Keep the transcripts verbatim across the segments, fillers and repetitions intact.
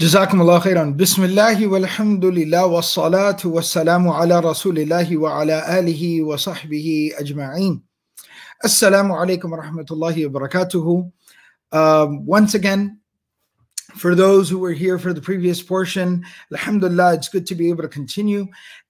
Jazakumullah khairan. Bismillahi walhamdulillah wassalatu wassalamu ala rasulillahi wa ala alihi wa sahbihi ajma'een. Assalamu alaikum wa rahmatullahi wa barakatuhu. Um, once again, for those who were here for the previous portion, alhamdulillah, it's good to be able to continue.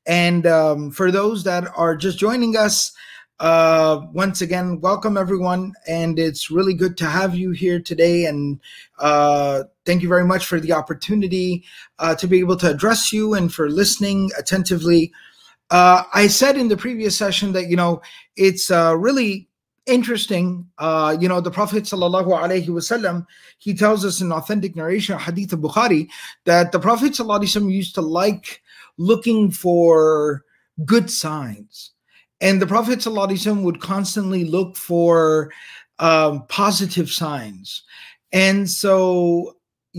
And um, for those that are just joining us, Uh, once again, welcome everyone, and it's really good to have you here today, and uh, thank you very much for the opportunity uh, to be able to address you and for listening attentively. Uh, I said in the previous session that, you know, it's uh, really interesting, uh, you know, the Prophet Sallallahu Alaihi Wasallam, he tells us in authentic narration, Hadith of Bukhari, that the Prophet Sallallahu Alaihi Wasallam used to like looking for good signs. And the Prophet ﷺ would constantly look for um, positive signs. And so,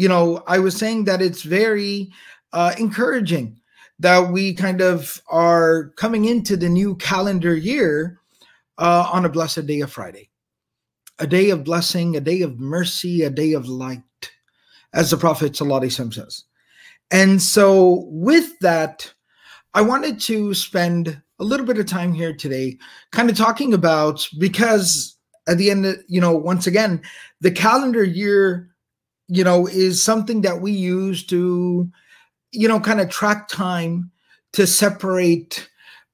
you know, I was saying that it's very uh, encouraging that we kind of are coming into the new calendar year uh, on a blessed day of Friday, a day of blessing, a day of mercy, a day of light, as the Prophet ﷺ says. And so with that, I wanted to spend a little bit of time here today kind of talking about, because at the end, you know, once again, the calendar year, you know, is something that we use to, you know, kind of track time, to separate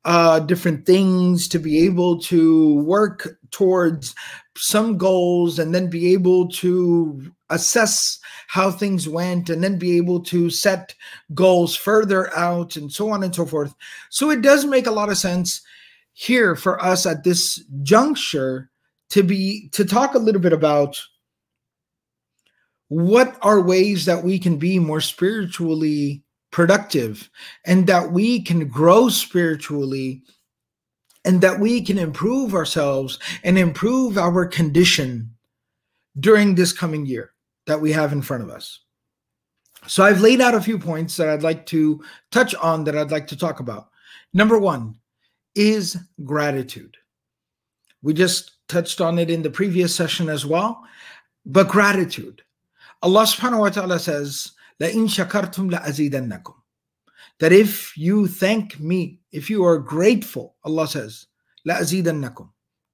uh, different things, to be able to work towards some goals and then be able to assess how things went and then be able to set goals further out and so on and so forth. So it does make a lot of sense here for us at this juncture to be to talk a little bit about what are ways that we can be more spiritually productive and that we can grow spiritually and that we can improve ourselves and improve our condition during this coming year that we have in front of us. So I've laid out a few points that I'd like to touch on, that I'd like to talk about. Number one is gratitude. We just touched on it in the previous session as well, but gratitude. Allah subhanahu wa ta'ala says, لَإِن شَكَرْتُمْ لَأَزِيدَنَّكُمْ, that if you thank me, if you are grateful, Allah says, لَأَزِيدَنَّكُمْ,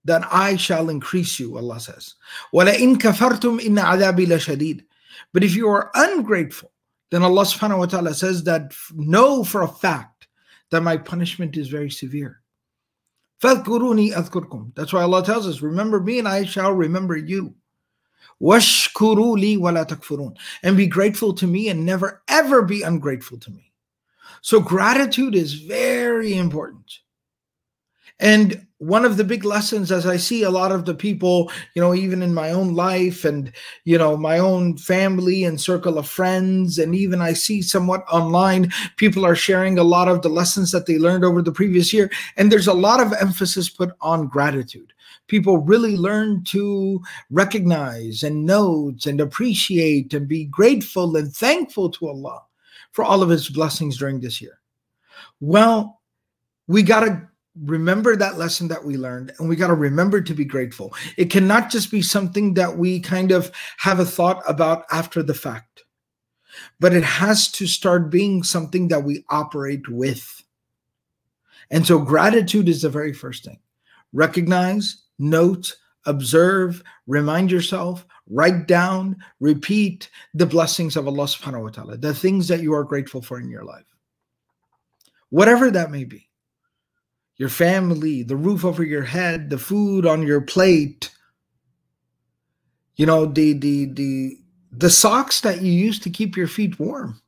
that I shall increase you, Allah says. وَلَئِن كَفَرْتُمْ إِنَّ عَذَابِي لَشَدِيدٌ. But if you are ungrateful, then Allah subhanahu wa ta'ala says that know for a fact that my punishment is very severe. فَاذْكُرُونِي أَذْكُرْكُمْ. That's why Allah tells us, remember me and I shall remember you. وَاشْكُرُوا لِي وَلَا تَكْفُرُونَ. And be grateful to me and never ever be ungrateful to me. So gratitude is very important. And one of the big lessons, as I see a lot of the people, you know, even in my own life and, you know, my own family and circle of friends, and even I see somewhat online, people are sharing a lot of the lessons that they learned over the previous year. And there's a lot of emphasis put on gratitude. People really learn to recognize and note and appreciate and be grateful and thankful to Allah for all of his blessings during this year. Well, we got to remember that lesson that we learned, and we got to remember to be grateful. It cannot just be something that we kind of have a thought about after the fact, but it has to start being something that we operate with. And so gratitude is the very first thing. Recognize, note, observe, remind yourself, write down, repeat the blessings of Allah subhanahu wa ta'ala, the things that you are grateful for in your life, whatever that may be. Your family, the roof over your head, the food on your plate, you know, the, the, the, the socks that you use to keep your feet warm.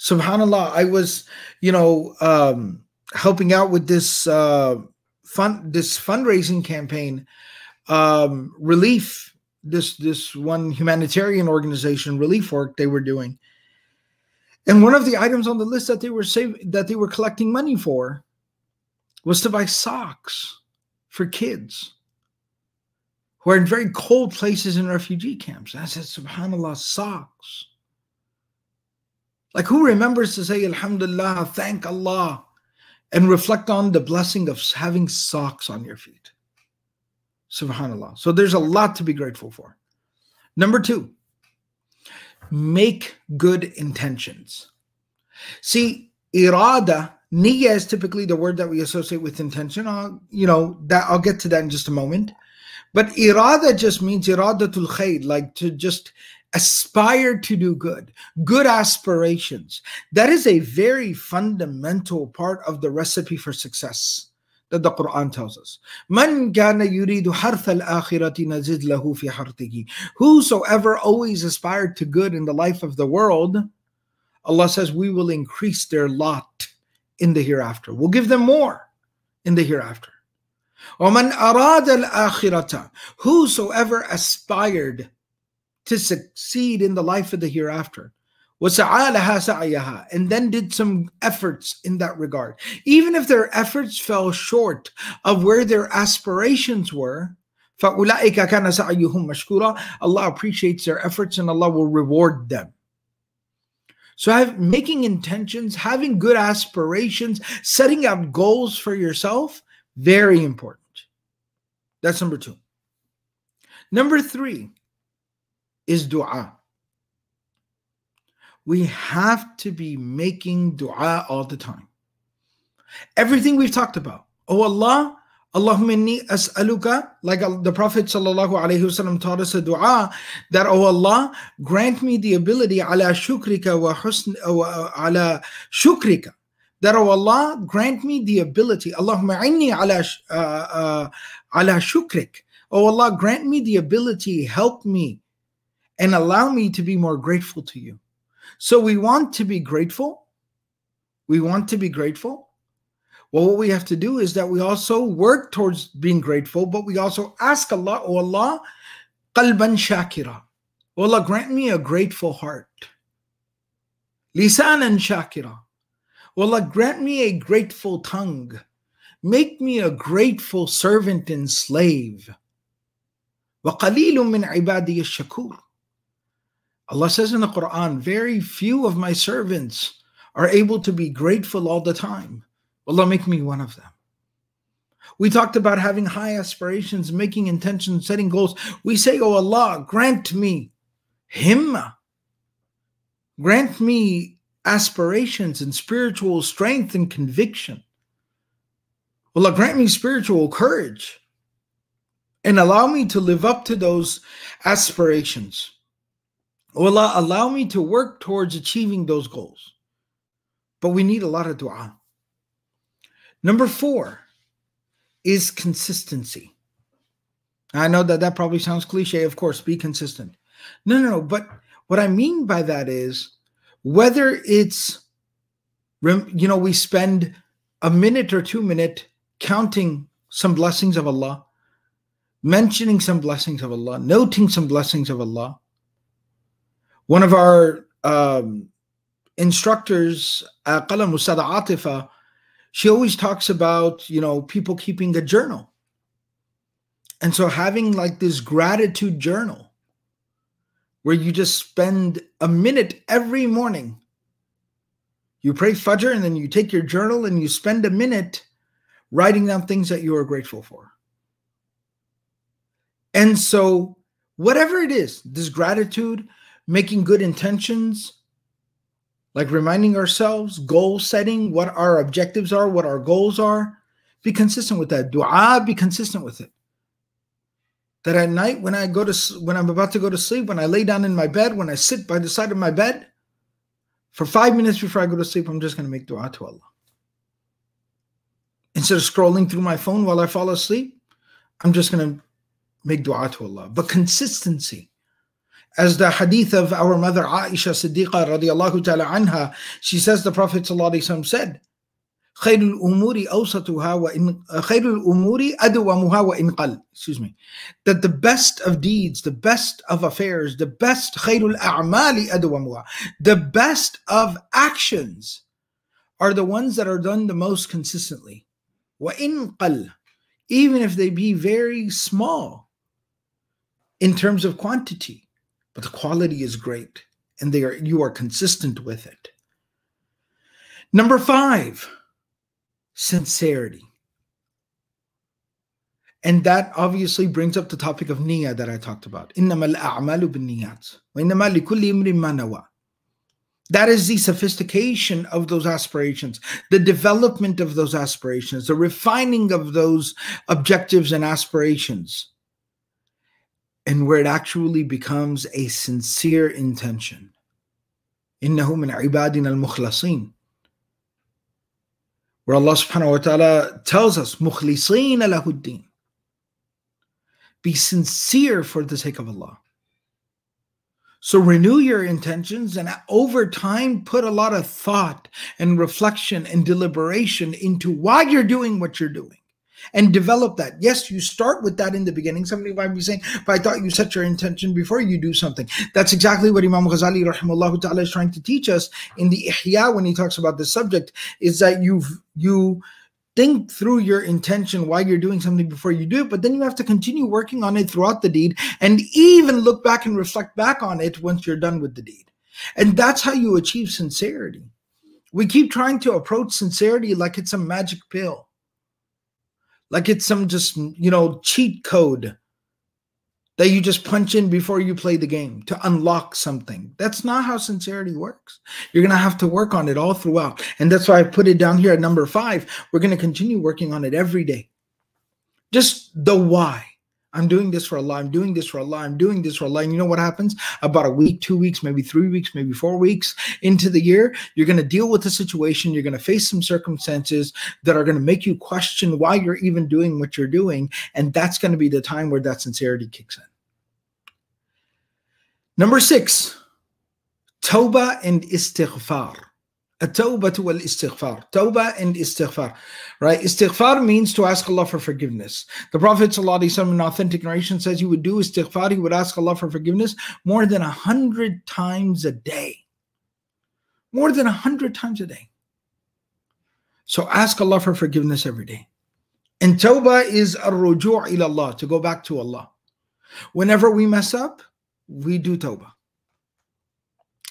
SubhanAllah, I was, you know, um, helping out with this, uh, fund, this fundraising campaign, um, relief, this, this one humanitarian organization, relief work they were doing. And one of the items on the list that they were saving, that they were collecting money for, was to buy socks for kids who are in very cold places in refugee camps. I said, SubhanAllah, socks. Like, who remembers to say, alhamdulillah, thank Allah, and reflect on the blessing of having socks on your feet? SubhanAllah. So there's a lot to be grateful for. Number two, make good intentions. See, irada, niyya is typically the word that we associate with intention. I'll, you know, that I'll get to that in just a moment. But irada just means iradatul khayr, like to just aspire to do good, good aspirations. That is a very fundamental part of the recipe for success that the Quran tells us. Man kana yuridu harth al-akhirati nazid lahu fi harthihi. Whosoever always aspired to good in the life of the world, Allah says we will increase their lot in the hereafter. We'll give them more in the hereafter. وَمَنْ أَرَادَ الْآخِرَةَ, whosoever aspired to succeed in the life of the hereafter, وَسَعَى لَهَا سَعْيَهَا, and then did some efforts in that regard. Even if their efforts fell short of where their aspirations were, فَأُولَٰئِكَ كَانَ سَعْيُهُمْ مَشْكُورًا, Allah appreciates their efforts and Allah will reward them. So have, making intentions, having good aspirations, setting up goals for yourself, very important. That's number two. Number three is dua. We have to be making dua all the time. Everything we've talked about. Oh Allah, Allahumma inni as'aluka, like the Prophet Sallallahu Alaihi Wasallam taught us a dua, that, oh Allah, grant me the ability ala shukrika wa husn, ala shukrika, that, oh Allah, grant me the ability, Allahumma inni ala, uh, uh, ala shukrik, oh Allah, grant me the ability, help me, and allow me to be more grateful to you. So we want to be grateful. We want to be grateful. Well, what we have to do is that we also work towards being grateful, but we also ask Allah, oh Allah, qalban shakira, oh Allah, grant me a grateful heart. Lisanan shakira, oh Allah, grant me a grateful tongue. Make me a grateful servant and slave. وَقَلِيلٌ مِّنْ عِبَادِيَ الشَّكُورِ. Allah says in the Quran, very few of my servants are able to be grateful all the time. Allah, make me one of them. We talked about having high aspirations, making intentions, setting goals. We say, oh Allah, grant me himma. Grant me aspirations and spiritual strength and conviction. Allah, grant me spiritual courage and allow me to live up to those aspirations. Allah, allow me to work towards achieving those goals. But we need a lot of dua. Number four is consistency. I know that that probably sounds cliche, of course, be consistent. No, no, no, but what I mean by that is, whether it's, you know, we spend a minute or two minutes counting some blessings of Allah, mentioning some blessings of Allah, noting some blessings of Allah. One of our um, instructors, Qalam Musada Atifa, she always talks about, you know, people keeping a journal. And so having like this gratitude journal, where you just spend a minute every morning. You pray Fajr and then you take your journal and you spend a minute writing down things that you are grateful for. And so whatever it is, this gratitude, making good intentions, like reminding ourselves, goal setting, what our objectives are, what our goals are, be consistent with that. Dua, be consistent with it. That at night, when I go to, when I'm about to go to sleep, when I lay down in my bed, when I sit by the side of my bed, for five minutes before I go to sleep, I'm just going to make dua to Allah. Instead of scrolling through my phone while I fall asleep, I'm just going to make dua to Allah. But consistency. As the hadith of our mother Aisha Siddiqa radiallahu ta'ala anha, she says the Prophet sallallahu alaihi wasallam said, Khairul umuri awsatuha wa in khairul umuri adwamuha wa in qal. Excuse me. That the best of deeds, the best of affairs, the best khairul a'mali adwamuha, the best of actions are the ones that are done the most consistently. Wa in qal, even if they be very small in terms of quantity, but the quality is great and they are, you are consistent with it. Number five. Sincerity. And that obviously brings up the topic of niyyah that I talked about. إِنَّمَا الْأَعْمَالُ بِالنِّيَّاتِ وَإِنَّمَا لِكُلِّ إِمْرٍ مَا نَوَى. That is the sophistication of those aspirations, the development of those aspirations, the refining of those objectives and aspirations, and where it actually becomes a sincere intention. إِنَّهُ مِنْ عِبَادِنَا الْمُخْلَصِينَ. Where Allah subhanahu wa ta'ala tells us, مُخْلِصِينَ لَهُ الدِّينَ. Be sincere for the sake of Allah. So renew your intentions, and over time put a lot of thought and reflection and deliberation into why you're doing what you're doing, and develop that. Yes, you start with that in the beginning. Somebody might be saying, but I thought you set your intention before you do something. That's exactly what Imam Ghazali rahimahullah ta'ala is trying to teach us in the Ihya when he talks about this subject, is that you've, you... think through your intention, why you're doing something before you do it, but then you have to continue working on it throughout the deed, and even look back and reflect back on it once you're done with the deed. And that's how you achieve sincerity. We keep trying to approach sincerity like it's a magic pill, like it's some just, you know, cheat code that you just punch in before you play the game to unlock something. That's not how sincerity works. You're going to have to work on it all throughout. And that's why I put it down here at number five. We're going to continue working on it every day. Just the why. I'm doing this for Allah. I'm doing this for Allah. I'm doing this for Allah. And you know what happens? About a week, two weeks, maybe three weeks, maybe four weeks into the year, you're going to deal with the situation. You're going to face some circumstances that are going to make you question why you're even doing what you're doing. And that's going to be the time where that sincerity kicks in. Number six, Tawbah and Istighfar. At-Tawbah wal Istighfar. Tawbah and Istighfar. Right? Istighfar means to ask Allah for forgiveness. The Prophet Sallallahu Alaihi Wasallam in authentic narration says he would do Istighfar, he would ask Allah for forgiveness more than a hundred times a day. More than a hundred times a day. So ask Allah for forgiveness every day. And Tawbah is ar-ruju' ila Allah, to go back to Allah. Whenever we mess up, we do tawbah.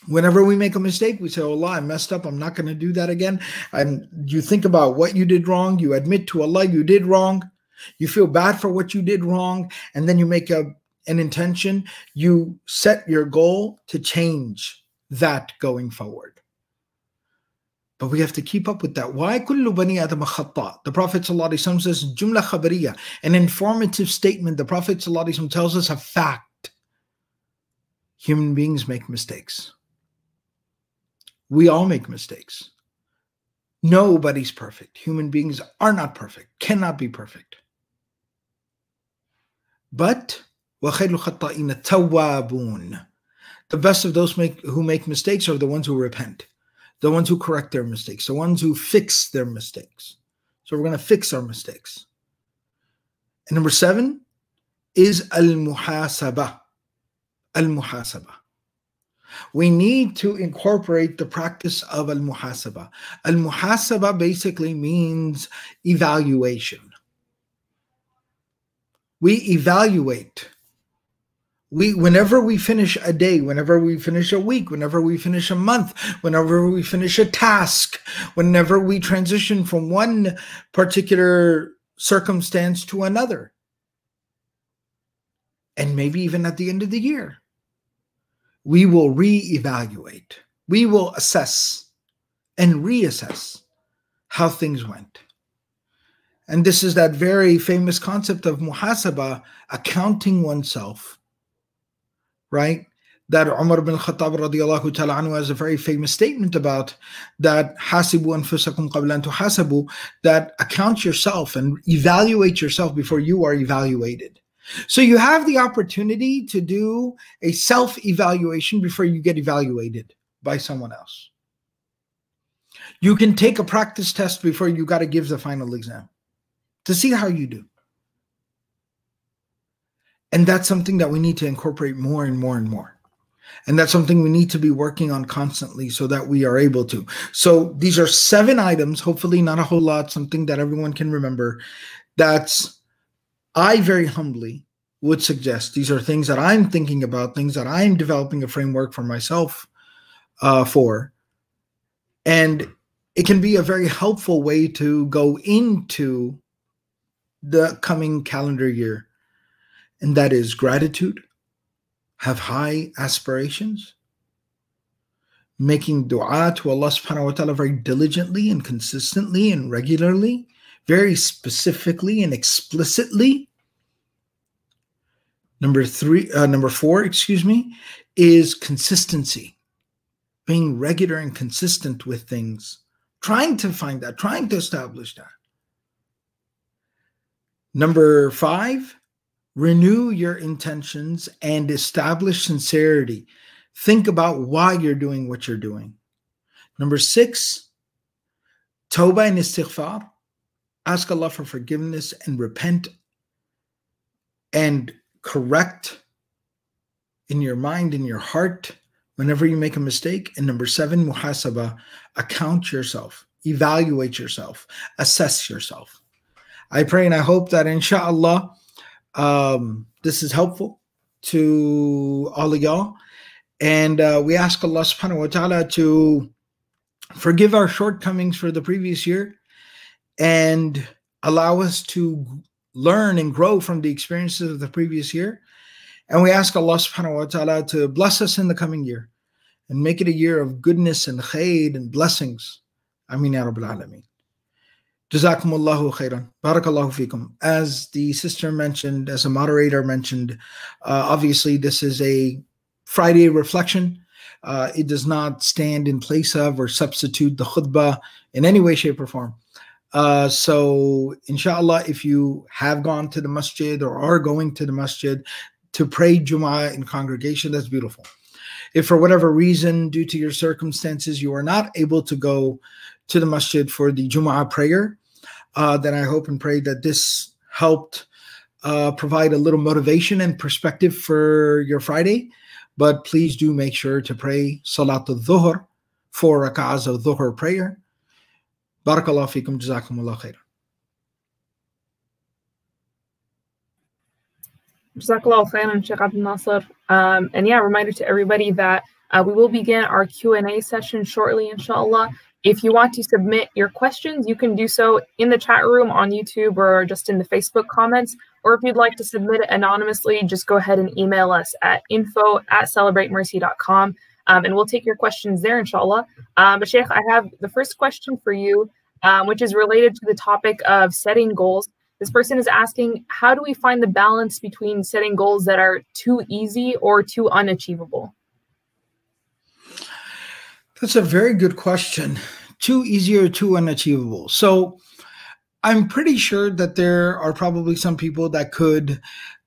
Whenever we make a mistake, we say, oh Allah, I messed up. I'm not going to do that again. And you think about what you did wrong. You admit to Allah you did wrong. You feel bad for what you did wrong. And then you make a, an intention. You set your goal to change that going forward. But we have to keep up with that. Why? Kullu bani adam khata. The Prophet Sallallahu Alaihi Wasallam says, jumla khabariya, an informative statement. The Prophet Sallallahu Alaihi Wasallam tells us a fact. Human beings make mistakes. We all make mistakes. Nobody's perfect. Human beings are not perfect, cannot be perfect. But وَخَيْرُ الْخَطَّائِينَ التَّوَّابُونَ. The best of those make, who make mistakes are the ones who repent, the ones who correct their mistakes, the ones who fix their mistakes. So we're going to fix our mistakes. And number seven is al-muhasabah. Al-Muhasabah. We need to incorporate the practice of Al-Muhasabah. Al-Muhasabah basically means evaluation. We evaluate. We, whenever we finish a day, whenever we finish a week, whenever we finish a month, whenever we finish a task, whenever we transition from one particular circumstance to another, and maybe even at the end of the year, we will reevaluate. We will assess and reassess how things went. And this is that very famous concept of muhasabah, accounting oneself, right? That Umar bin Khattab radiyallahu ta'ala anhu has a very famous statement about, that hasibu anfusakum qabla an tuhasabu, that account yourself and evaluate yourself before you are evaluated. So you have the opportunity to do a self-evaluation before you get evaluated by someone else. You can take a practice test before you got to give the final exam to see how you do. And that's something that we need to incorporate more and more and more. And that's something we need to be working on constantly so that we are able to. So these are seven items, hopefully not a whole lot, something that everyone can remember. That's I very humbly would suggest. These are things that I'm thinking about, things that I'm developing a framework for myself uh, for. And it can be a very helpful way to go into the coming calendar year, and that is gratitude, have high aspirations, making dua to Allah subhanahu wa ta'ala very diligently and consistently and regularly, very specifically and explicitly. Number three, uh, number four, excuse me, is consistency, being regular and consistent with things, trying to find that, trying to establish that. Number five, renew your intentions and establish sincerity. Think about why you're doing what you're doing. Number six, tawbah and istighfar. Ask Allah for forgiveness and repent and correct in your mind, in your heart, whenever you make a mistake. And number seven, muhasabah. Account yourself. Evaluate yourself. Assess yourself. I pray and I hope that inshallah um, this is helpful to all of y'all. And uh, we ask Allah subhanahu wa ta'ala to forgive our shortcomings for the previous year and allow us to learn and grow from the experiences of the previous year. And we ask Allah subhanahu wa ta'ala to bless us in the coming year and make it a year of goodness and khayd and blessings. Ameen ya Rabbil Alameen. Jazakumullahu khairan. Barakallahu fikum. As the sister mentioned, as a moderator mentioned, uh, obviously this is a Friday reflection. Uh, it does not stand in place of or substitute the khutbah in any way, shape, or form. Uh, so, inshallah, if you have gone to the masjid or are going to the masjid to pray Jumu'ah in congregation, that's beautiful. If for whatever reason, due to your circumstances, you are not able to go to the masjid for the Jumu'ah prayer, uh, then I hope and pray that this helped uh, provide a little motivation and perspective for your Friday. But please do make sure to pray Salat al-Dhuhr, four rak'ahs of Dhuhr prayer. Barakallahu fikum, jazakumullah khairan. Jazakallahu khairan, Sheikh Abdul Nasser. Um, and yeah, reminder to everybody that uh, we will begin our Q and A session shortly, inshallah. If you want to submit your questions, you can do so in the chat room on YouTube or just in the Facebook comments. Or if you'd like to submit it anonymously, just go ahead and email us at info at celebrate mercy dot com, um, and we'll take your questions there, inshallah. Um, but Sheikh, I have the first question for you, um, which is related to the topic of setting goals. This person is asking, how do we find the balance between setting goals that are too easy or too unachievable? That's a very good question. Too easy or too unachievable. So I'm pretty sure that there are probably some people that could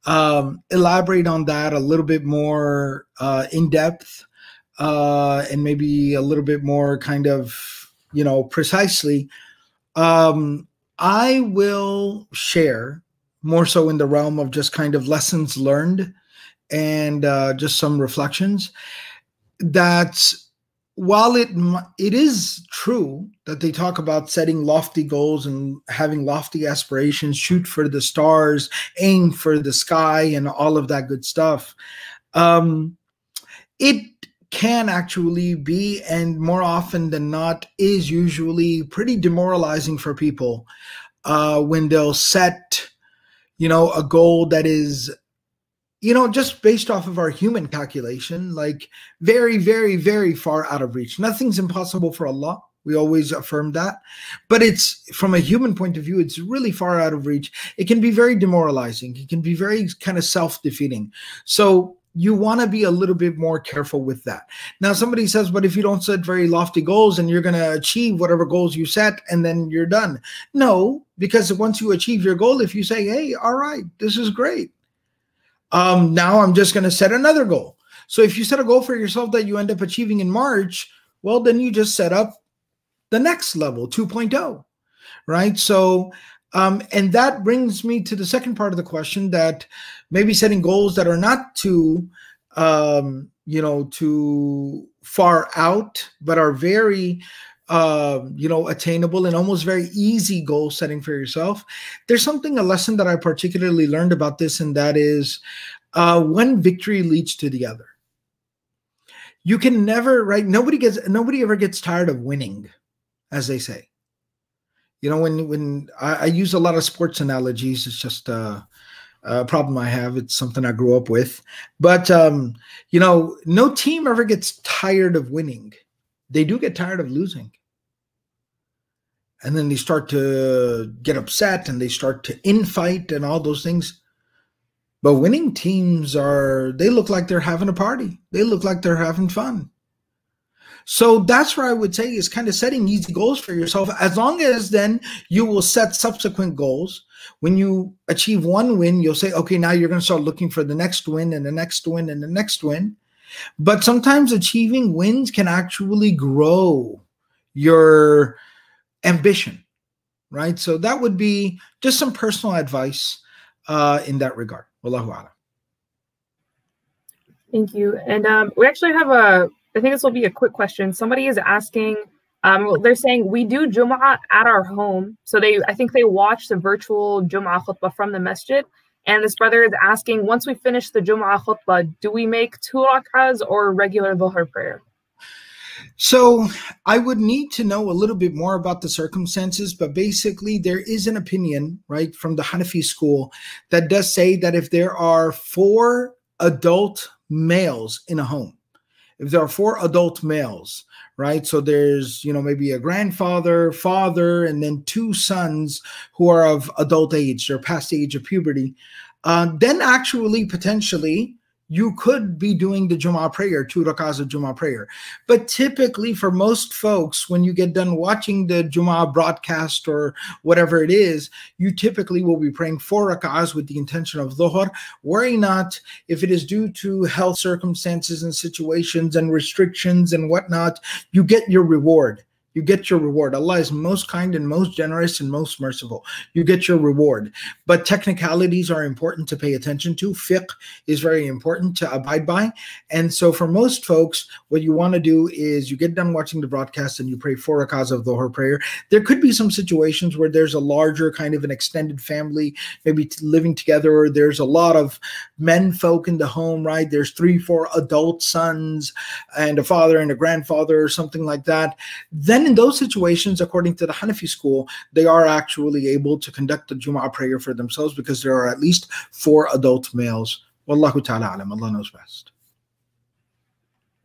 um, elaborate on that a little bit more uh, in depth uh, and maybe a little bit more kind of, you know, precisely. Um, I will share more so in the realm of just kind of lessons learned and uh, just some reflections that while it it is true that they talk about setting lofty goals and having lofty aspirations, shoot for the stars, aim for the sky, and all of that good stuff, um, it can actually be, and more often than not, is usually pretty demoralizing for people uh, when they'll set, you know, a goal that is, you know, just based off of our human calculation, like very, very, very far out of reach. Nothing's impossible for Allah. We always affirm that. But it's, from a human point of view, it's really far out of reach. It can be very demoralizing. It can be very kind of self-defeating. So you want to be a little bit more careful with that. Now, somebody says, but if you don't set very lofty goals and you're going to achieve whatever goals you set and then you're done. No, because once you achieve your goal, if you say, hey, all right, this is great. Um, now I'm just going to set another goal. So if you set a goal for yourself that you end up achieving in March, well, then you just set up the next level, two point oh, right? So, um, and that brings me to the second part of the question, that maybe setting goals that are not too, um, you know, too far out, but are very, uh, you know, attainable and almost very easy goal setting for yourself. There's something, a lesson that I particularly learned about this, and that is uh, one victory leads to the other. You can never, right? Nobody gets, nobody ever gets tired of winning, as they say. you know, when when I, I use a lot of sports analogies, it's just a, a problem I have. It's something I grew up with. But, um, you know, no team ever gets tired of winning. They do get tired of losing. And then they start to get upset and they start to infight and all those things. But winning teams are, they look like they're having a party. They look like they're having fun. So that's where I would say is kind of setting easy goals for yourself, as long as then you will set subsequent goals. When you achieve one win, you'll say, okay, now you're going to start looking for the next win and the next win and the next win. But sometimes achieving wins can actually grow your ambition, right? So that would be just some personal advice uh, in that regard. Wallahu a'lam. Thank you. And um, we actually have a, I think this will be a quick question. Somebody is asking, um, they're saying, we do Jumu'ah at our home. So they, I think they watch the virtual Jumu'ah khutbah from the masjid. And this brother is asking, once we finish the Jumu'ah khutbah, do we make two rak'ahs or regular dhuhr prayer? So I would need to know a little bit more about the circumstances, but basically there is an opinion, right, from the Hanafi school that does say that if there are four adult males in a home, if there are four adult males, right, so there's, you know, maybe a grandfather, father, and then two sons who are of adult age, they're past the age of puberty, uh, then actually potentially you could be doing the Jumu'ah prayer, two rak'ahs of Jumu'ah prayer. But typically for most folks, when you get done watching the Jumu'ah broadcast or whatever it is, you typically will be praying four rak'ahs with the intention of dhuhr. Worry not if it is due to health circumstances and situations and restrictions and whatnot, you get your reward. You get your reward. Allah is most kind and most generous and most merciful. You get your reward. But technicalities are important to pay attention to. Fiqh is very important to abide by. And so for most folks, what you want to do is you get done watching the broadcast and you pray four rak'ahs of dhuhr prayer. There could be some situations where there's a larger kind of an extended family, maybe living together, or there's a lot of men folk in the home, right? There's three, four adult sons and a father and a grandfather or something like that. Then in those situations, according to the Hanafi school, they are actually able to conduct the Jumu'ah prayer for themselves because there are at least four adult males. Wallahu ta'ala alam. Allah knows best.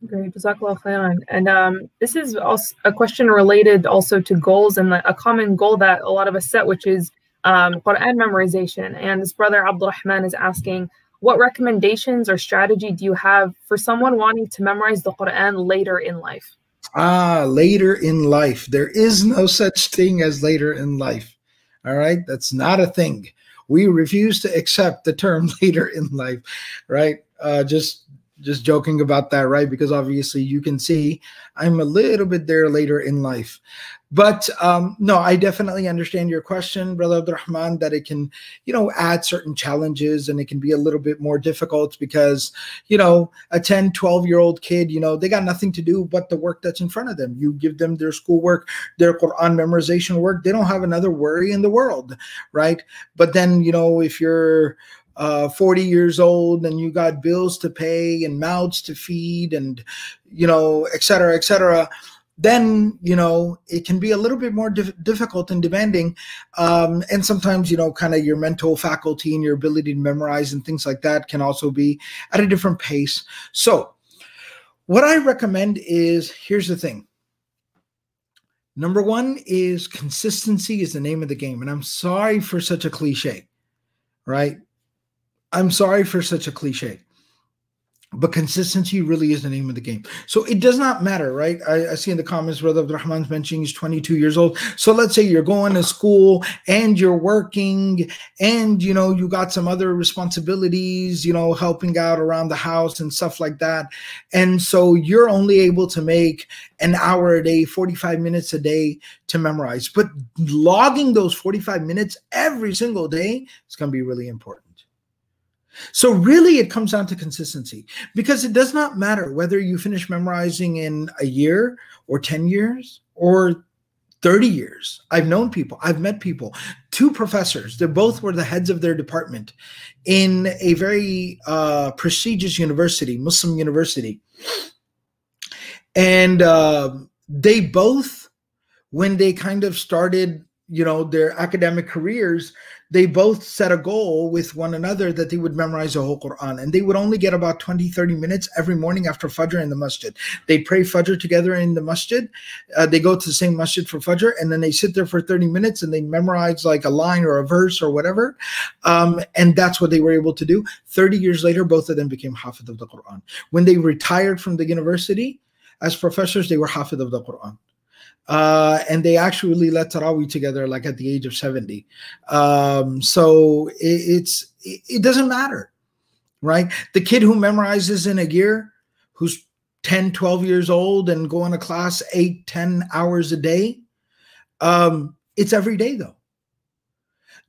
Great. Jazakallah khairan. And um, this is also a question related also to goals and a common goal that a lot of us set, which is um, Quran memorization. And this brother Abdurrahman is asking, what recommendations or strategy do you have for someone wanting to memorize the Quran later in life? Ah, later in life. There is no such thing as later in life. All right. That's not a thing. We refuse to accept the term later in life. Right. Uh, just just joking about that. Right. Because obviously you can see I'm a little bit there later in life. But um, no, I definitely understand your question, Brother Abdurrahman, that it can, you know, add certain challenges and it can be a little bit more difficult because, you know, a ten, twelve-year-old kid, you know, they got nothing to do but the work that's in front of them. You give them their schoolwork, their Quran memorization work. They don't have another worry in the world, right? But then, you know, if you're Uh, forty years old and you got bills to pay and mouths to feed and, you know, et cetera, et cetera, then, you know, it can be a little bit more dif difficult and demanding. Um, and sometimes, you know, kind of your mental faculty and your ability to memorize and things like that can also be at a different pace. So what I recommend is, here's the thing. Number one is consistency is the name of the game. And I'm sorry for such a cliche, right? I'm sorry for such a cliche, but consistency really is the name of the game. So it does not matter, right? I, I see in the comments, Brother Abdurrahman's mentioning he's twenty-two years old. So let's say you're going to school and you're working and, you know, you got some other responsibilities, you know, helping out around the house and stuff like that. And so you're only able to make an hour a day, forty-five minutes a day to memorize. But logging those forty-five minutes every single day is going to be really important. So really, it comes down to consistency, because it does not matter whether you finish memorizing in a year or ten years or thirty years. I've known people. I've met people. Two professors. They both were the heads of their department in a very uh, prestigious university, Muslim university. And uh, they both, when they kind of started you know, their academic careers, they both set a goal with one another that they would memorize the whole Quran. And they would only get about twenty, thirty minutes every morning after Fajr in the masjid. They pray Fajr together in the masjid. Uh, they go to the same masjid for Fajr, and then they sit there for thirty minutes and they memorize like a line or a verse or whatever. Um, and that's what they were able to do. thirty years later, both of them became Hafidh of the Quran. When they retired from the university as professors, they were Hafidh of the Quran. Uh, and they actually led Tarawih together like at the age of seventy. Um, so it, it's, it, it doesn't matter, right? The kid who memorizes in a year, who's ten, twelve years old and going to class eight, ten hours a day, um, it's every day though.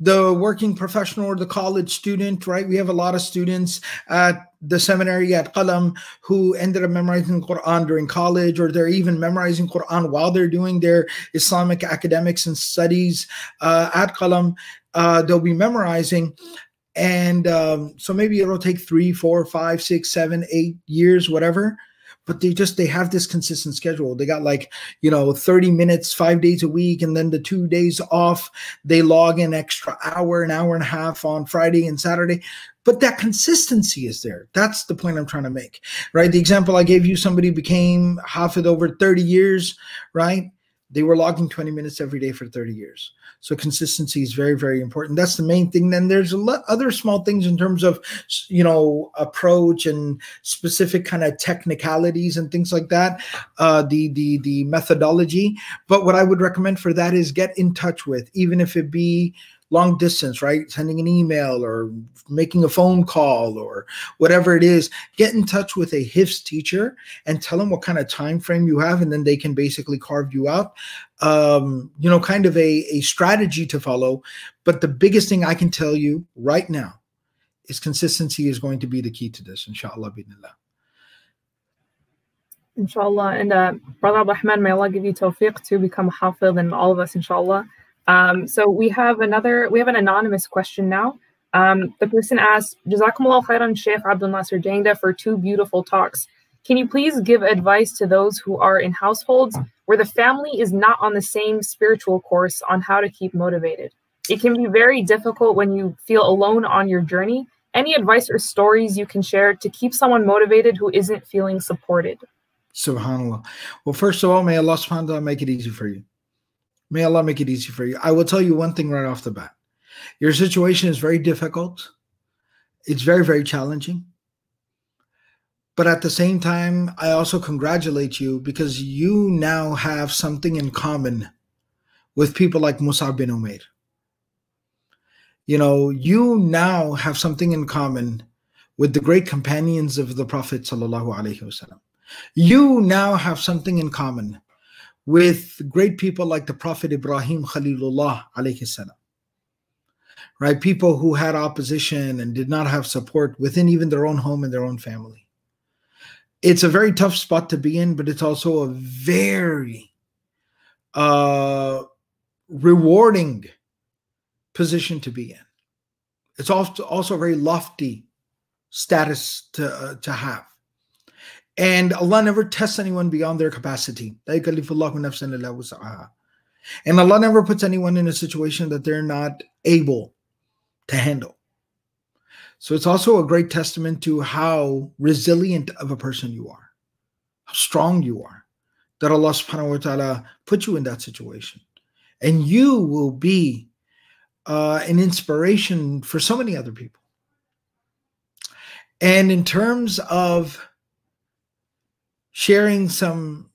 The working professional or the college student, right? We have a lot of students at the seminary at Qalam who ended up memorizing Quran during college, or they're even memorizing Quran while they're doing their Islamic academics and studies uh, at Qalam. Uh, they'll be memorizing. And um, so maybe it'll take three, four, five, six, seven, eight years, whatever. But they just, they have this consistent schedule. They got like, you know, thirty minutes, five days a week, and then the two days off, they log in extra hour, an hour and a half on Friday and Saturday. But that consistency is there. That's the point I'm trying to make, right? The example I gave you, somebody became Hafidh over thirty years, right? They were logging twenty minutes every day for thirty years. So consistency is very, very important. That's the main thing. Then there's a lot other small things in terms of, you know, approach and specific kind of technicalities and things like that, uh, the, the, the methodology. But what I would recommend for that is get in touch with, even if it be long distance, right? Sending an email or making a phone call or whatever it is, get in touch with a Hifz teacher and tell them what kind of time frame you have. And then they can basically carve you out, um, you know, kind of a, a strategy to follow. But the biggest thing I can tell you right now is consistency is going to be the key to this, inshallah, binillah. Inshallah. And uh, Brother Abdurrahman, may Allah give you tawfiq to become a hafidh and all of us, inshallah. Um, so we have another, we have an anonymous question now. Um, the person asked, Jazakumullah khairan Shaykh Abdul Nasir Jangda for two beautiful talks. Can you please give advice to those who are in households where the family is not on the same spiritual course on how to keep motivated? It can be very difficult when you feel alone on your journey. Any advice or stories you can share to keep someone motivated who isn't feeling supported? SubhanAllah. Well, first of all, may Allah subhanahu wa ta'ala make it easy for you. May Allah make it easy for you. I will tell you one thing right off the bat. Your situation is very difficult. It's very, very challenging. But at the same time, I also congratulate you because you now have something in common with people like Mus'ab bin Umayr. You know, you now have something in common with the great companions of the Prophet Sallallahu Alaihi Wasallam. You now have something in common with great people like the Prophet Ibrahim Khalilullah alayhi salam, right? People who had opposition and did not have support within even their own home and their own family. It's a very tough spot to be in, but it's also a very uh, rewarding position to be in. It's also a very lofty status to, uh, to have. And Allah never tests anyone beyond their capacity. And Allah never puts anyone in a situation that they're not able to handle. So it's also a great testament to how resilient of a person you are, how strong you are, that Allah subhanahu wa ta'ala put you in that situation. And you will be uh, an inspiration for so many other people. And in terms of sharing some,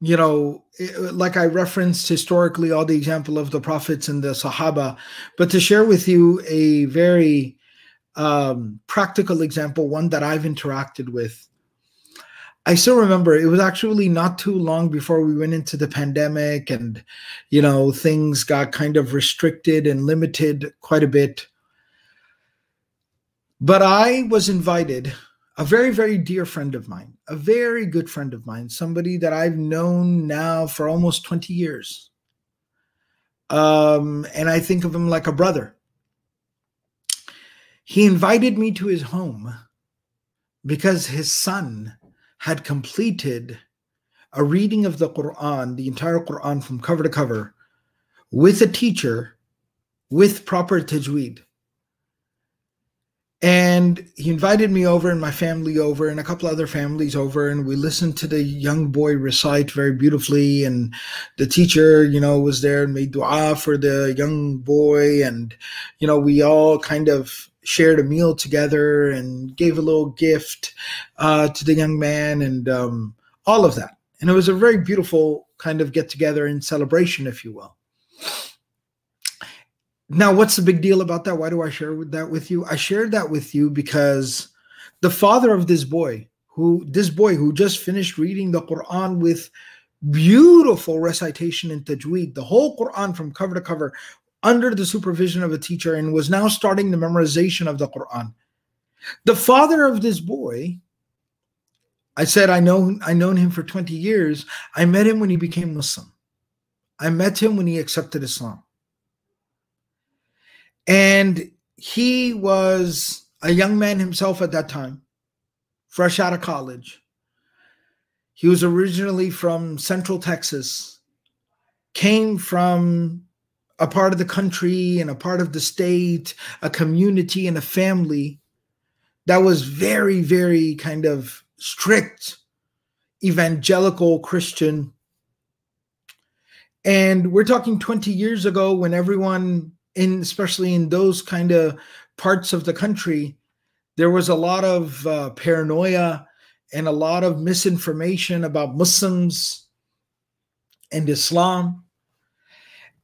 you know, like I referenced historically all the example of the prophets and the Sahaba, but to share with you a very um, practical example, one that I've interacted with. I still remember it was actually not too long before we went into the pandemic and, you know, things got kind of restricted and limited quite a bit. But I was invited. A very, very dear friend of mine, a very good friend of mine, somebody that I've known now for almost twenty years. Um, and I think of him like a brother. He invited me to his home because his son had completed a reading of the Quran, the entire Quran from cover to cover, with a teacher, with proper tajweed. And he invited me over and my family over and a couple other families over, and we listened to the young boy recite very beautifully, and the teacher, you know, was there and made dua for the young boy, and, you know, we all kind of shared a meal together and gave a little gift uh, to the young man, and um, all of that. And it was a very beautiful kind of get together and celebration, if you will. Now, what's the big deal about that? Why do I share that with you? I shared that with you because the father of this boy, who this boy who just finished reading the Quran with beautiful recitation and tajweed, the whole Quran from cover to cover, under the supervision of a teacher, and was now starting the memorization of the Quran. The father of this boy, I said, I know, I known him for twenty years. I met him when he became Muslim. I met him when he accepted Islam. And he was a young man himself at that time, fresh out of college. He was originally from Central Texas, came from a part of the country and a part of the state, a community and a family that was very, very kind of strict, evangelical Christian. And we're talking twenty years ago, when everyone, in, especially in those kind of parts of the country, there was a lot of uh, paranoia and a lot of misinformation about Muslims and Islam.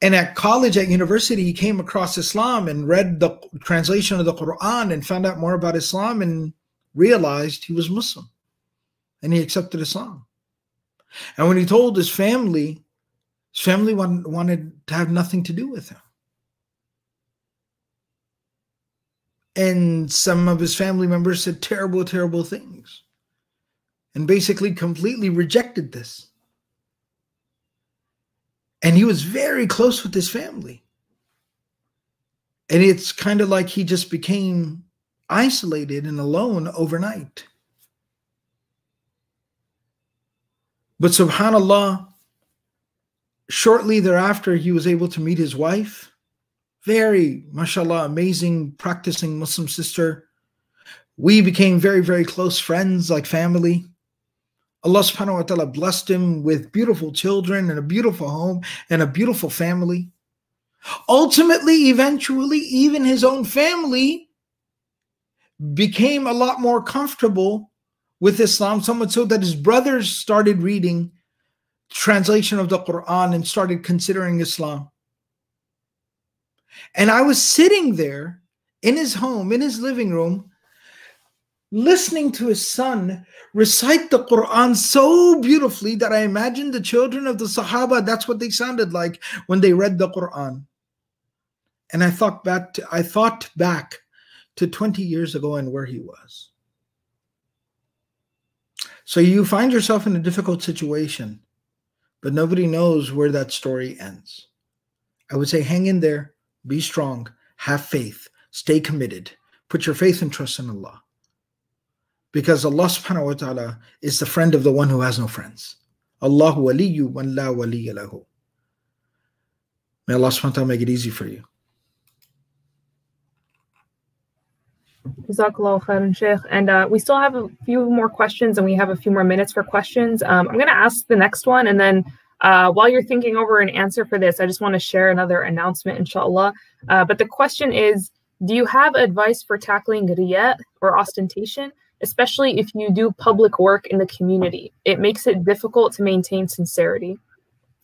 And at college, at university, he came across Islam and read the translation of the Quran and found out more about Islam and realized he was Muslim. And he accepted Islam. And when he told his family, his family wanted to have nothing to do with him. And some of his family members said terrible, terrible things, and basically completely rejected this. And he was very close with his family. And it's kind of like he just became isolated and alone overnight. But subhanAllah, shortly thereafter, he was able to meet his wife. Very, mashallah, amazing, practicing Muslim sister. We became very, very close friends, like family. Allah subhanahu wa ta'ala blessed him with beautiful children and a beautiful home and a beautiful family. Ultimately, eventually, even his own family became a lot more comfortable with Islam, so much so that his brothers started reading translation of the Quran and started considering Islam. And I was sitting there in his home, in his living room, listening to his son recite the Quran so beautifully that I imagined the children of the Sahaba, that's what they sounded like when they read the Quran. And I thought back to, I thought back to twenty years ago and where he was. So you find yourself in a difficult situation, but nobody knows where that story ends. I would say hang in there, be strong, have faith, stay committed, put your faith and trust in Allah. Because Allah subhanahu wa ta'ala is the friend of the one who has no friends. Allahu waliyu wa la waliya lahu. May Allah subhanahu wa ta'ala make it easy for you. Jazakallah khairan, Sheikh. And uh, we still have a few more questions, and we have a few more minutes for questions. Um, I'm going to ask the next one, and then uh, while you're thinking over an answer for this, I just want to share another announcement, inshallah. Uh, but the question is, do you have advice for tackling riyah or ostentation? Especially if you do public work in the community, it makes it difficult to maintain sincerity.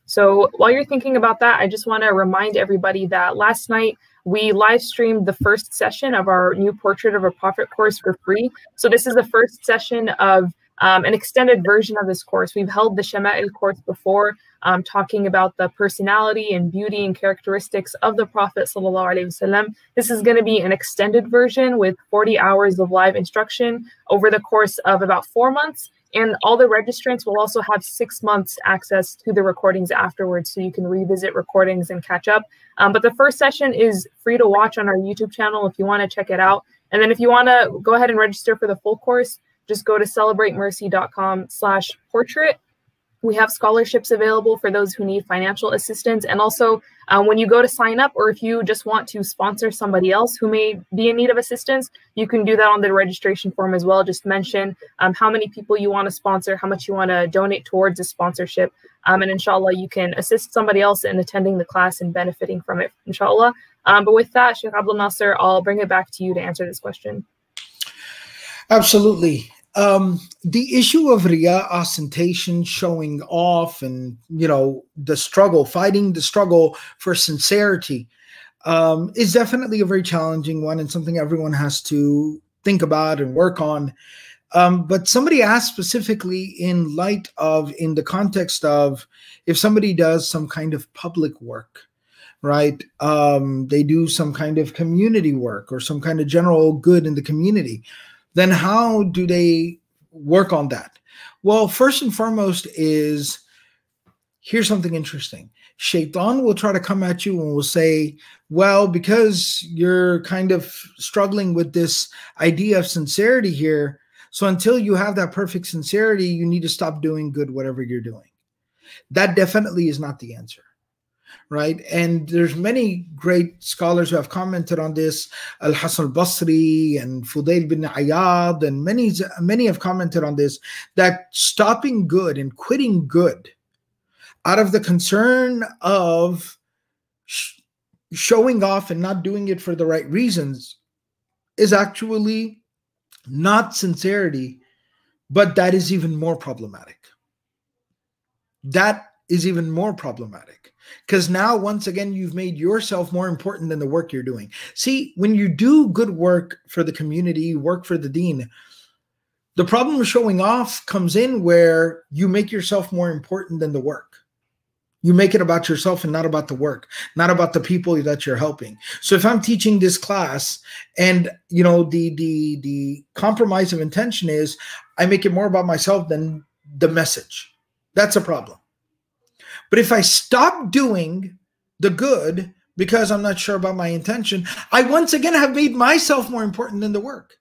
So while you're thinking about that, I just want to remind everybody that last night we live streamed the first session of our new Portrait of a Prophet course for free. So this is the first session of um, an extended version of this course. We've held the Shama'il course before, um, talking about the personality and beauty and characteristics of the Prophet Sallallahu Alaihi Wasallam. This is going to be an extended version with forty hours of live instruction over the course of about four months. And all the registrants will also have six months access to the recordings afterwards, so you can revisit recordings and catch up. Um, but the first session is free to watch on our YouTube channel if you want to check it out. And then if you want to go ahead and register for the full course, just go to celebrate mercy dot com slash portrait. We have scholarships available for those who need financial assistance. And also um, when you go to sign up, or if you just want to sponsor somebody else who may be in need of assistance, you can do that on the registration form as well. Just mention um, how many people you want to sponsor, how much you want to donate towards a sponsorship. Um, and inshallah, you can assist somebody else in attending the class and benefiting from it, inshallah. Um, but with that, Sheikh Abdul Nasser, I'll bring it back to you to answer this question. Absolutely. Um, the issue of riyah, ostentation, showing off, and, you know, the struggle, fighting the struggle for sincerity um, is definitely a very challenging one and something everyone has to think about and work on. Um, but somebody asked specifically in light of, in the context of, if somebody does some kind of public work, right? Um, they do some kind of community work or some kind of general good in the community. Then how do they work on that? Well, first and foremost is, here's something interesting. Shaitan will try to come at you and will say, well, because you're kind of struggling with this idea of sincerity here, so until you have that perfect sincerity, you need to stop doing good, whatever you're doing. That definitely is not the answer. Right? And there's many great scholars who have commented on this. Al-Hasan al-Basri and Fudail bin Ayyad and many, many have commented on this, that stopping good and quitting good out of the concern of sh showing off and not doing it for the right reasons is actually not sincerity, but that is even more problematic. That is even more problematic. Because now, once again, you've made yourself more important than the work you're doing. See, when you do good work for the community, work for the deen, the problem of showing off comes in where you make yourself more important than the work. You make it about yourself and not about the work, not about the people that you're helping. So if I'm teaching this class and, you know, the, the, the compromise of intention is I make it more about myself than the message, that's a problem. But if I stop doing the good because I'm not sure about my intention, I once again have made myself more important than the work.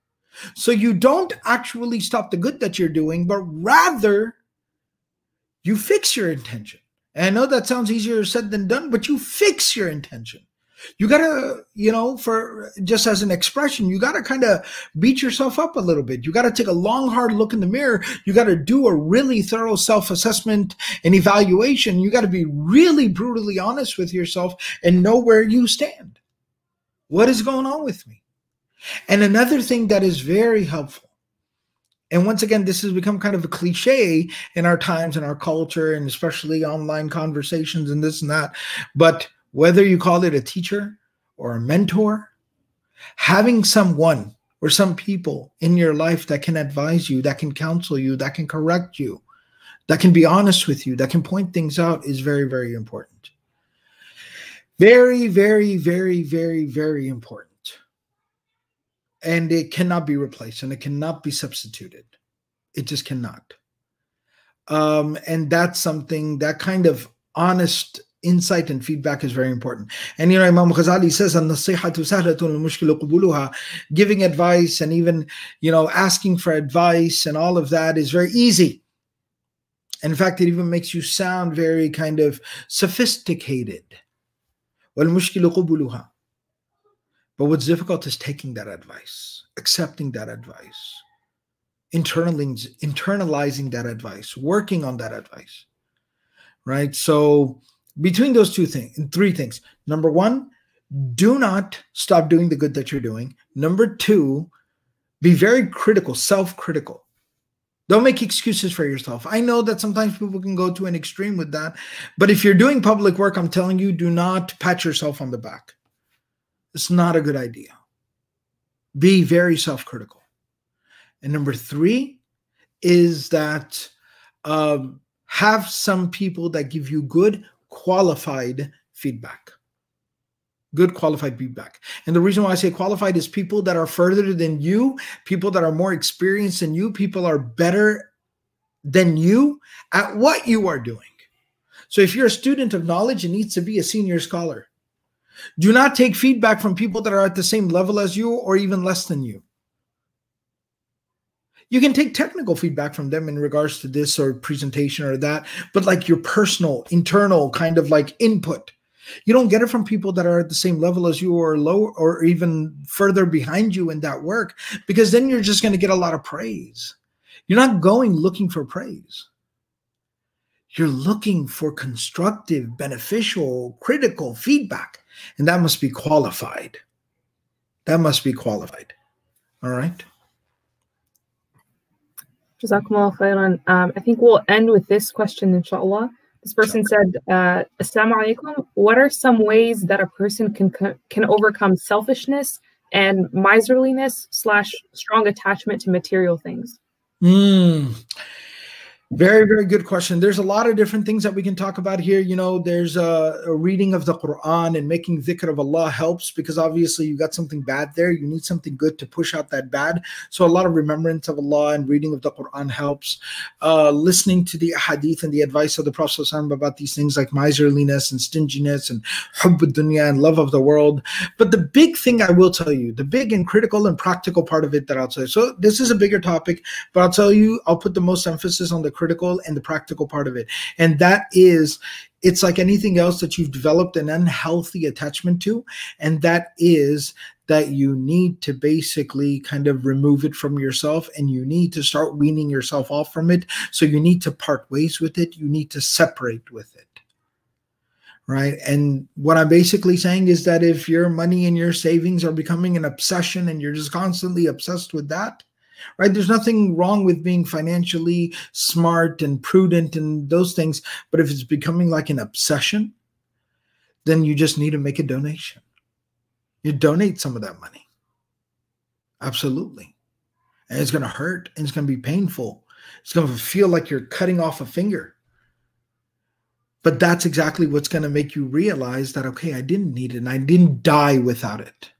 So you don't actually stop the good that you're doing, but rather you fix your intention. And I know that sounds easier said than done, but you fix your intention. You got to, you know, for just as an expression, you got to kind of beat yourself up a little bit. You got to take a long, hard look in the mirror. You got to do a really thorough self-assessment and evaluation. You got to be really brutally honest with yourself and know where you stand. What is going on with me? And another thing that is very helpful, and once again, this has become kind of a cliche in our times and our culture, and especially online conversations and this and that, but whether you call it a teacher or a mentor, having someone or some people in your life that can advise you, that can counsel you, that can correct you, that can be honest with you, that can point things out is very, very important. Very, very, very, very, very important. And it cannot be replaced and it cannot be substituted. It just cannot. Um, and that's something, that kind of honest insight and feedback is very important. And, you know, Imam Ghazali says, "An-nasihatu sahlatun al-mushkilu qubuluha." Giving advice and even, you know, asking for advice and all of that is very easy. And in fact, it even makes you sound very kind of sophisticated. Wal-mushkilu qubuluha. But what's difficult is taking that advice, accepting that advice, internalizing, internalizing that advice, working on that advice, right? So, between those two things, three things. Number one, do not stop doing the good that you're doing. Number two, be very critical, self-critical. Don't make excuses for yourself. I know that sometimes people can go to an extreme with that, but if you're doing public work, I'm telling you, do not pat yourself on the back. It's not a good idea. Be very self-critical. And number three is that um, have some people that give you good, qualified feedback. Good qualified feedback. And the reason why I say qualified is people that are further than you, people that are more experienced than you, people are better than you at what you are doing. So if you're a student of knowledge and needs to be a senior scholar, do not take feedback from people that are at the same level as you or even less than you. You can take technical feedback from them in regards to this or presentation or that, but like your personal, internal kind of like input, you don't get it from people that are at the same level as you or lower or even further behind you in that work, because then you're just going to get a lot of praise. You're not going looking for praise. You're looking for constructive, beneficial, critical feedback, and that must be qualified. That must be qualified. All right. Jazakumullah khairan. Um, I think we'll end with this question, inshallah. This person said, uh, Assalamu alaikum, what are some ways that a person can can overcome selfishness and miserliness slash strong attachment to material things? Mm. Very, very good question. There's a lot of different things that we can talk about here. You know, there's a, a reading of the Quran and making dhikr of Allah helps, because obviously you got something bad there. You need something good to push out that bad. So a lot of remembrance of Allah and reading of the Quran helps. Uh, listening to the hadith and the advice of the Prophet ﷺ about these things like miserliness and stinginess and hubb al-dunya and love of the world. But the big thing I will tell you, the big and critical and practical part of it that I'll tell you. So this is a bigger topic, but I'll tell you, I'll put the most emphasis on the critical and the practical part of it. And that is, it's like anything else that you've developed an unhealthy attachment to. And that is that you need to basically kind of remove it from yourself, and you need to start weaning yourself off from it. So you need to part ways with it. You need to separate with it. Right. And what I'm basically saying is that if your money and your savings are becoming an obsession and you're just constantly obsessed with that, right? There's nothing wrong with being financially smart and prudent and those things. But if it's becoming like an obsession, then you just need to make a donation. You donate some of that money. Absolutely. And it's going to hurt, and it's going to be painful. It's going to feel like you're cutting off a finger. But that's exactly what's going to make you realize that, okay, I didn't need it and I didn't die without it.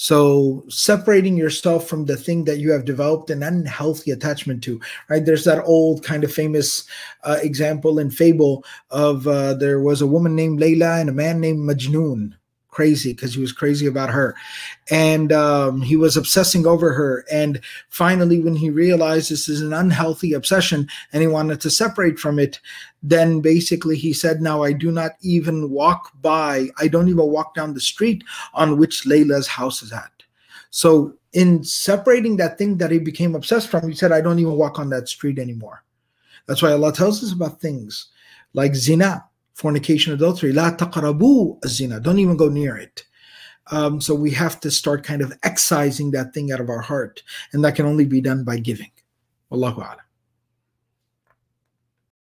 So separating yourself from the thing that you have developed an unhealthy attachment to, right? There's that old kind of famous uh, example and fable of uh, there was a woman named Layla and a man named Majnun, crazy because he was crazy about her. And um, he was obsessing over her. And finally, when he realized this is an unhealthy obsession and he wanted to separate from it, then basically he said, now I do not even walk by, I don't even walk down the street on which Layla's house is at. So in separating that thing that he became obsessed from, he said, I don't even walk on that street anymore. That's why Allah tells us about things like zina, fornication, adultery, la taqrabu az-zina, don't even go near it. Um, so we have to start kind of excising that thing out of our heart. And that can only be done by giving. Wallahu a'lam.